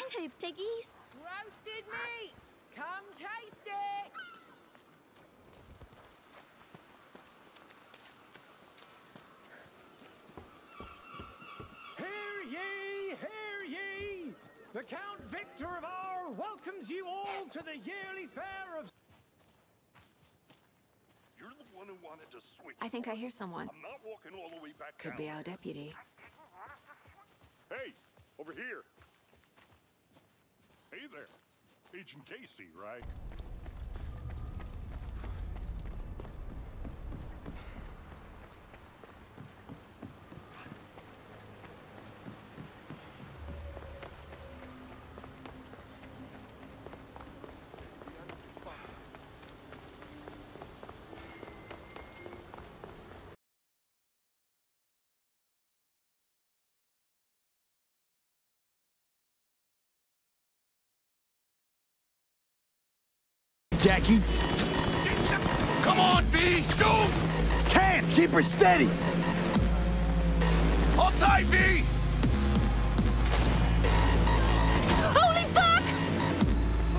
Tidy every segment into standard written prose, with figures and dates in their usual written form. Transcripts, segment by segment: Hello, piggies. Roasted meat. Come taste it. Hear ye, hear ye. The Count Victor of Aar welcomes you all to the yearly fair of... You're the one who wanted to switch. I think I hear someone. I'm not walking all the way back down. Could be our deputy. Hey, over here. Hey there. Agent Casey, right? Jackie. Come on, V! Shoot! Can't! Keep her steady! Outside, V! Holy fuck!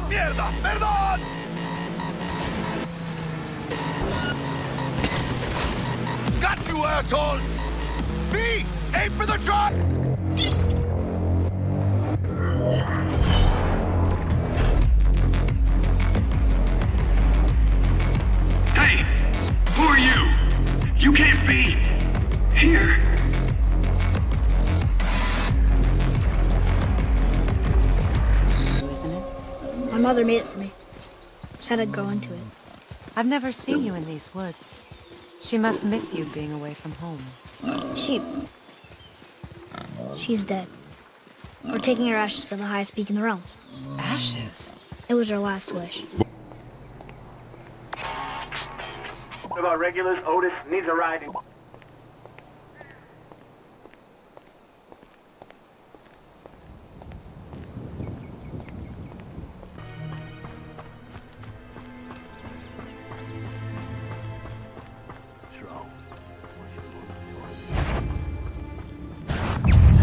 Mierda! Perdón! Got you, assholes! V! Aim for the truck! Who are you? You can't be... here. Isn't it? My mother made it for me. Said I'd grow into it. I've never seen you in these woods. She must miss you being away from home. She's dead. We're taking her ashes to the highest peak in the realms. Ashes? It was her last wish. One of our regulars, Otis, needs a ride.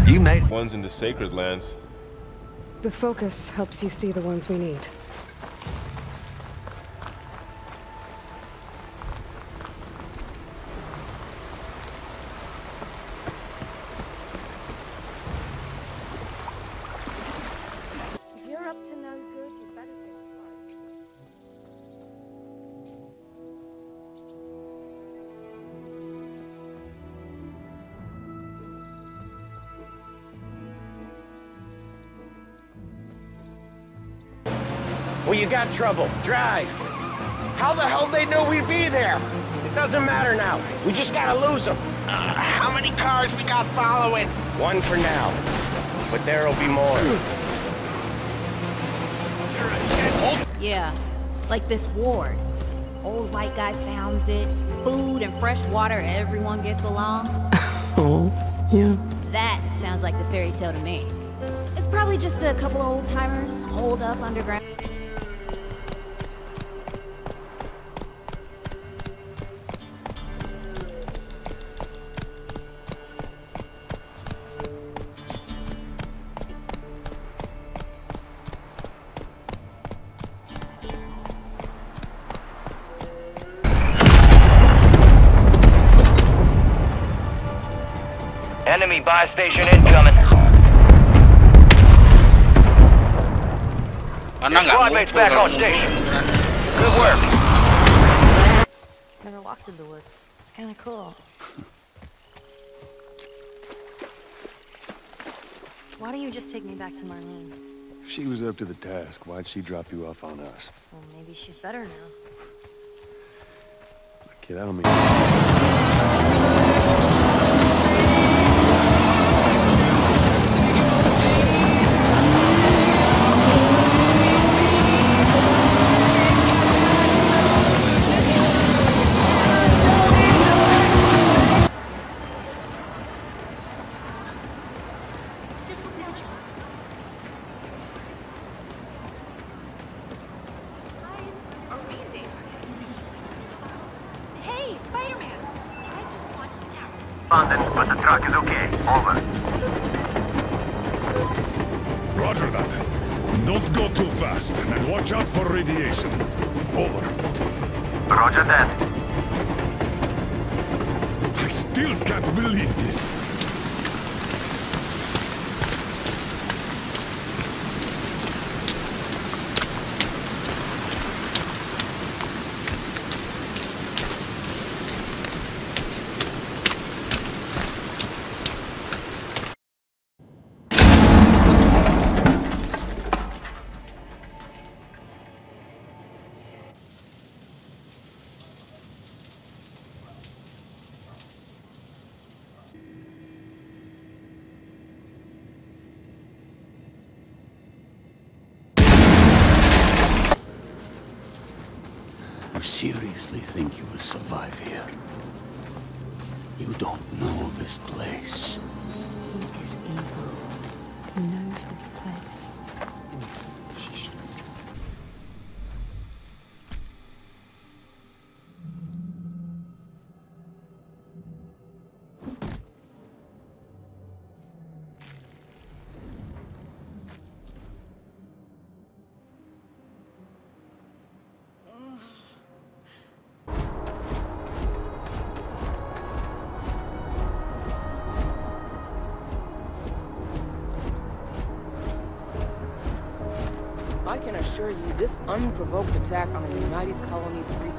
You made ones in the sacred lands. The focus helps you see the ones we need. Well, you got trouble. Drive. How the hell they know we'd be there? It doesn't matter now. We just gotta lose them. How many cars we got following? One for now, but there'll be more. Yeah, like this ward. Old white guy founds it. Food and fresh water, everyone gets along. Oh, yeah. That sounds like the fairy tale to me. It's probably just a couple old timers holed up underground. Enemy buy station incoming. Squad mates back on station. Good work. Never walked in the woods. It's kind of cool. Why don't you just take me back to Marlene? If she was up to the task, why'd she drop you off on us? Well, maybe she's better now. Look, kid, I don't mean... London, but the truck is okay. Over. Roger that. Don't go too fast, and watch out for radiation. Over. Roger that. I still can't believe this. You seriously think you will survive here? You don't know this place. He is evil. He knows this place. She shouldn't trust him. I can assure you, this unprovoked attack on a united colony's resources